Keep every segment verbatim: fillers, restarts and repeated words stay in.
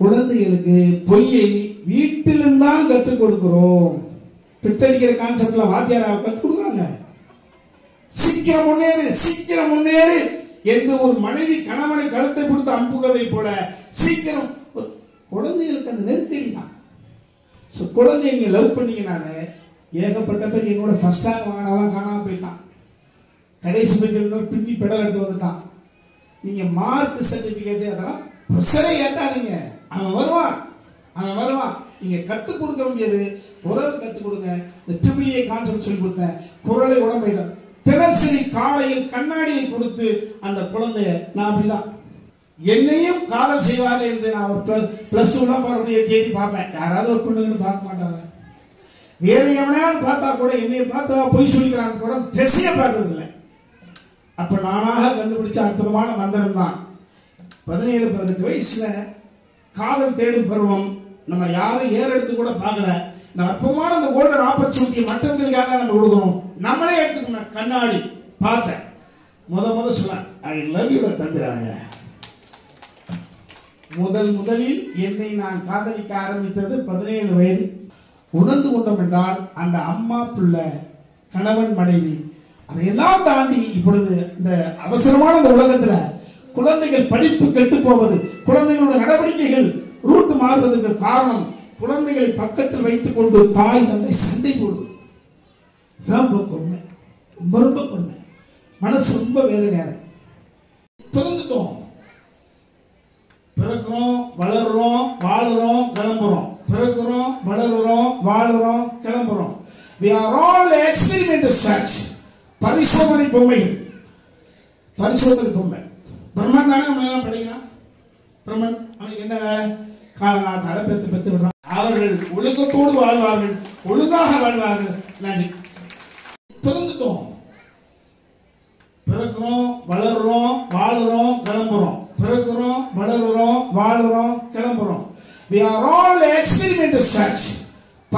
குழந்தைகளுக்கு பொய்யை வீட்டிலிருந்து தான் கற்றுக் கொடுக்கிறோம். பிட்டடிக்கிற கான்செப்ட்ல வாத்தியாரா கற்றுக் கொடுக்குறாங்க. சீக்கிரம் முன்னேறு, சீக்கிரம் முன்னேறு என்று ஒரு மனைவி கணவனை கழுத்தை கொடுத்து அம்புகதை போல சீக்கிரம் குழந்தைகளுக்கு அந்த நெருக்கடி தான். குழந்தைங்க லவ் பண்ணீங்கனால ஏகப்பட்ட பேர் என்னோட ஃபர்ஸ்ட் ரேங்க் வாங்கினாலும் காணாம போயிட்டான், கடைசி பெரிய பின்னி பெடல் எடுத்து வந்துட்டான். நீங்க மார்க் சர்டிபிகேட் அதெல்லாம் ப்ரெஷரே ஏத்தாதீங்க. அவன் வருவான் அவன் வருவான் நீங்க கற்றுக் கொடுக்க வேண்டியது உறவு கற்றுக் கொடுங்க. இந்த டிபிஏ கான்செப்ட் சொல்லி கொடுத்தேன். குரலை உடம்பையில தினசரி காலையில் கண்ணாடியை கொடுத்து அந்த குழந்தைய நான் அப்படிதான் என்னையும் காதல் செய்வார் என்று நான் ஒரு பிளஸ் டூ எல்லாம் பார்க்கக்கூடிய தேடி பார்ப்பேன். யாராவது ஒரு பொண்ணுங்கன்னு பார்க்க மாட்டாங்க. வேறு எவனையாவது பார்த்தா கூட என்னைய பார்த்தா பொய் சொல்லிக்கிறான்னு கூட திசையை பார்க்கறது இல்லை. அப்ப நானாக கண்டுபிடிச்ச அற்புதமான மந்திரம் தான். பதினேழு பதினெட்டு வயசுல காதல் தேடும் பருவம். நம்ம யாரும் ஏறெடுத்து கூட பார்க்கல. இந்த அற்புதமான அந்த கோல்டன் ஆப்பர்ச்சுனிட்டியை மற்றவங்களுக்காக நம்ம கொடுக்கணும். நம்மளே எடுத்துக்கணும். கண்ணாடி பார்த்தேன் முத முத சொன்ன ஐ லவ் யூ தந்துறாங்க. முதல் முதலில் என்னை நான் காதலிக்க ஆரம்பித்தது பதினேழு வயது. உணர்ந்து கொண்டோம் என்றால் அந்த அம்மா பிள்ளை கணவன் மனைவி அதையெல்லாம் தாண்டி இப்பொழுது இந்த அவசரமான இந்த உலகத்துல குழந்தைகள் படிப்பு கெட்டு போவது, குழந்தைகளோட நடவடிக்கைகள் ரூட் மாறுவதற்கு காரணம் குழந்தைகளை பக்கத்தில் வைத்துக் கொண்டு தாய் தந்தை சண்டை போடுவது. ரொம்ப கொடுமை, ரொம்ப ரொம்ப கொடுமை. மனசு ரொம்ப வேதனையாக திறந்துட்டோம். பிறக்கிறோம், வளர்றோம், வாழுறோம், கிளம்புறோம். பிறக்கிறோம், வளர்றோம், வாழுறோம், கிளம்புறோம். We are all extremists. பரிசோதனை பொம்மைகள், பரிசோதனை பொம்மை. பிரம்மன் தானே நம்மளாம் படிக்கலாம். பிரம்மன் அவனுக்கு என்ன காலநாள் அடைப்பெற்று பெற்று விடுறான். அவர்கள் ஒழுக்கத்தோடு வாழ்வார்கள், ஒழுங்காக வாழ்வார்கள். நன்றி. திறந்துட்டோம். பிறக்கிறோம், வளர்றோம், வாழுறோம், கிளம்புறோம். பிறக்கிறோம், வளர்றோம், வாழுறோம், கிளம்புறோம். We are all extremists.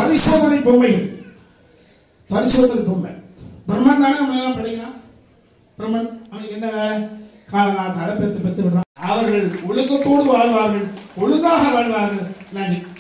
பரிசோதனை பொம்மைகள், பரிசோதனை பொம்மை. பிரம்மன் தானே நம்மளாம் படிக்கலாம். பிரம்மன் அவனுக்கு என்ன காலநாள் அடைப்பெற்று பெற்று விடுறான். அவர்கள் ஒழுக்கத்தோடு வாழ்வார்கள், ஒழுங்காக வாழ்வார்கள். நன்றி.